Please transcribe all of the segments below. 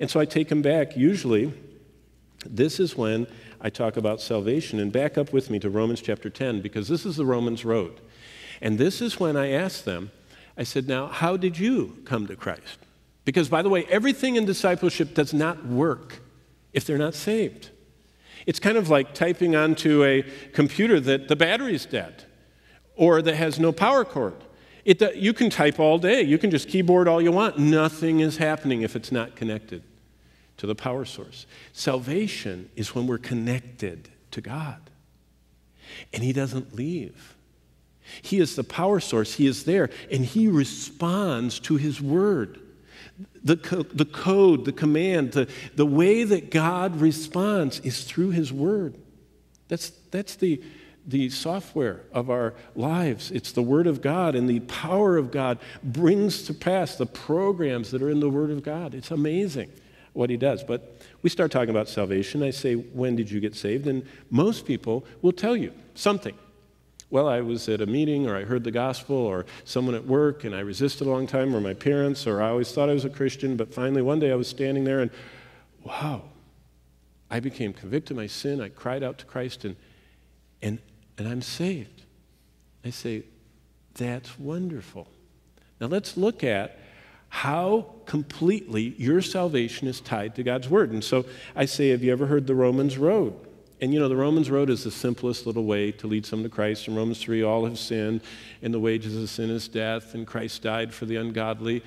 And so I take him back. Usually, this is when I talk about salvation. And back up with me to Romans chapter 10, because this is the Romans road. And this is when I asked them, I said, now, how did you come to Christ? Because, by the way, everything in discipleship does not work if they're not saved. It's kind of like typing onto a computer that the battery's dead or that has no power cord. You can type all day. You can just keyboard all you want. Nothing is happening if it's not connected to the power source. Salvation is when we're connected to God. And He doesn't leave. He is the power source. He is there. And He responds to His word. The code, the command, the way that God responds is through His word. That's the software of our lives. It's the word of God, and the power of God brings to pass the programs that are in the word of God. It's amazing what He does. But we start talking about salvation. I say, when did you get saved? And most people will tell you something. Well, I was at a meeting, or I heard the gospel, or someone at work, and I resisted a long time, or my parents, or I always thought I was a Christian, but finally one day I was standing there, and wow, I became convicted of my sin. I cried out to Christ, and I'm saved. I say, that's wonderful. Now let's look at how completely your salvation is tied to God's word. And so I say, have you ever heard the Romans road? And, you know, the Romans road is the simplest little way to lead someone to Christ. In Romans 3, all have sinned, and the wages of sin is death, and Christ died for the ungodly.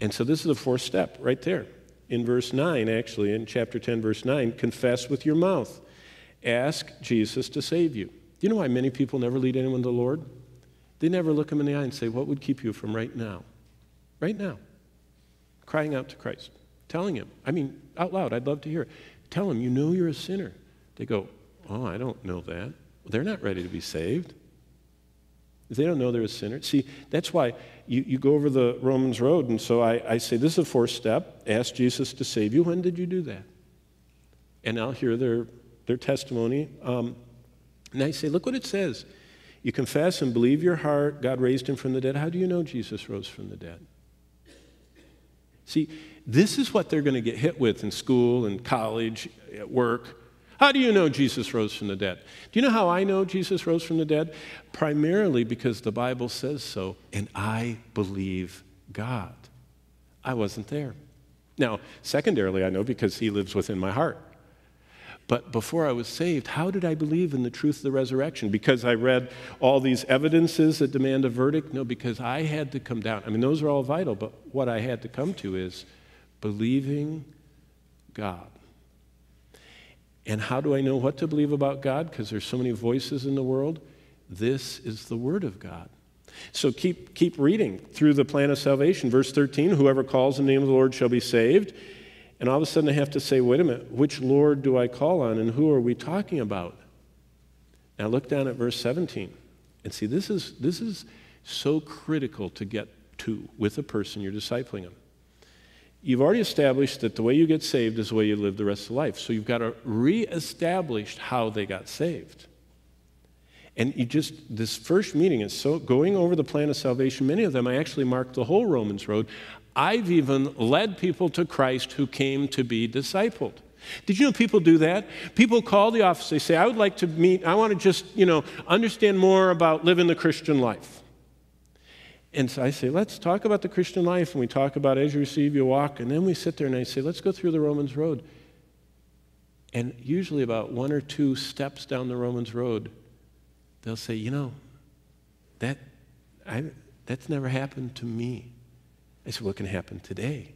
And so this is the fourth step right there. In verse 9, actually, in chapter 10, verse 9, confess with your mouth. Ask Jesus to save you. Do you know why many people never lead anyone to the Lord? They never look Him in the eye and say, what would keep you from right now? Right now. Crying out to Christ. Telling Him. I mean, out loud, I'd love to hear it. Tell Him, you know you're a sinner. They go, oh, I don't know that. Well, they're not ready to be saved. They don't know they're a sinner. See, that's why you go over the Romans road, and so I say, this is the fourth step. Ask Jesus to save you. When did you do that? And I'll hear their testimony. And I say, look what it says. You confess and believe your heart. God raised Him from the dead. How do you know Jesus rose from the dead? See, this is what they're going to get hit with in school, in college, at work. How do you know Jesus rose from the dead? Do you know how I know Jesus rose from the dead? Primarily because the Bible says so, and I believe God. I wasn't there. Now, secondarily, I know because He lives within my heart. But before I was saved, how did I believe in the truth of the resurrection? Because I read all these evidences that demand a verdict? No, because I had to come down. I mean, those are all vital, but what I had to come to is believing God. And how do I know what to believe about God? Because there's so many voices in the world. This is the word of God. So keep reading through the plan of salvation. Verse 13, whoever calls in the name of the Lord shall be saved. And all of a sudden I have to say, wait a minute, which Lord do I call on, and who are we talking about? Now look down at verse 17. And see, this is so critical to get to with a person you're discipling them. You've already established that the way you get saved is the way you live the rest of life. So you've got to reestablish how they got saved. And you just, this first meeting is so, going over the plan of salvation, many of them, I actually marked the whole Romans road. I've even led people to Christ who came to be discipled. Did you know people do that? People call the office, they say, I would like to meet, I want to just, you know, understand more about living the Christian life. And so I say, let's talk about the Christian life, and we talk about as you receive, you walk, and then we sit there and I say, let's go through the Romans road. And usually about one or two steps down the Romans road, they'll say, you know, that's never happened to me. I said, what can happen today?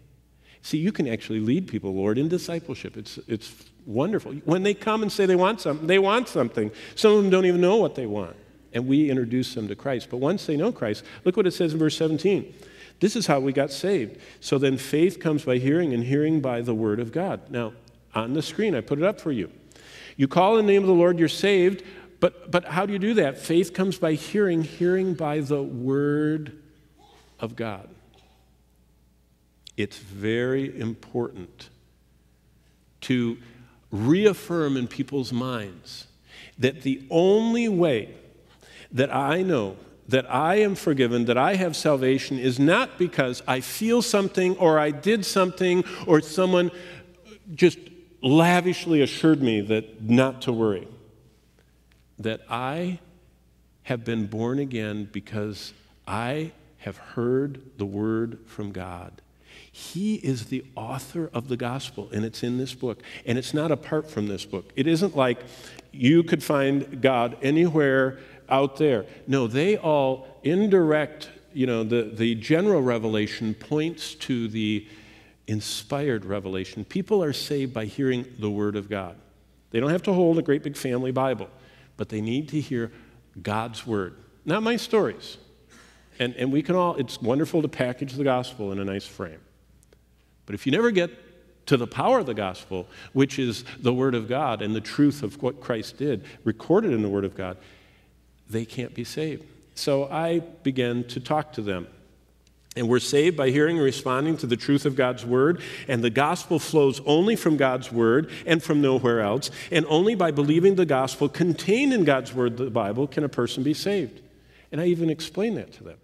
See, you can actually lead people, Lord, in discipleship. It's wonderful. When they come and say they want something, they want something. Some of them don't even know what they want. And we introduce them to Christ. But once they know Christ, look what it says in verse 17. This is how we got saved. So then faith comes by hearing, and hearing by the word of God. Now, on the screen, I put it up for you. You call in the name of the Lord, you're saved, but how do you do that? Faith comes by hearing, hearing by the word of God. It's very important to reaffirm in people's minds that the only way that I know that I am forgiven, that I have salvation, is not because I feel something or I did something or someone just lavishly assured me that not to worry. That I have been born again because I have heard the word from God. He is the author of the gospel, and it's in this book. And it's not apart from this book. It isn't like you could find God anywhere out there. No, they all indirect, the general revelation points to the inspired revelation. People are saved by hearing the word of God. They don't have to hold a great big family Bible, but they need to hear God's word, not my stories. And we can all, it's wonderful to package the gospel in a nice frame. But if you never get to the power of the gospel, which is the word of God and the truth of what Christ did, recorded in the word of God, they can't be saved. So I began to talk to them. And we're saved by hearing and responding to the truth of God's word. And the gospel flows only from God's word and from nowhere else. And only by believing the gospel contained in God's word, the Bible, can a person be saved. And I even explained that to them.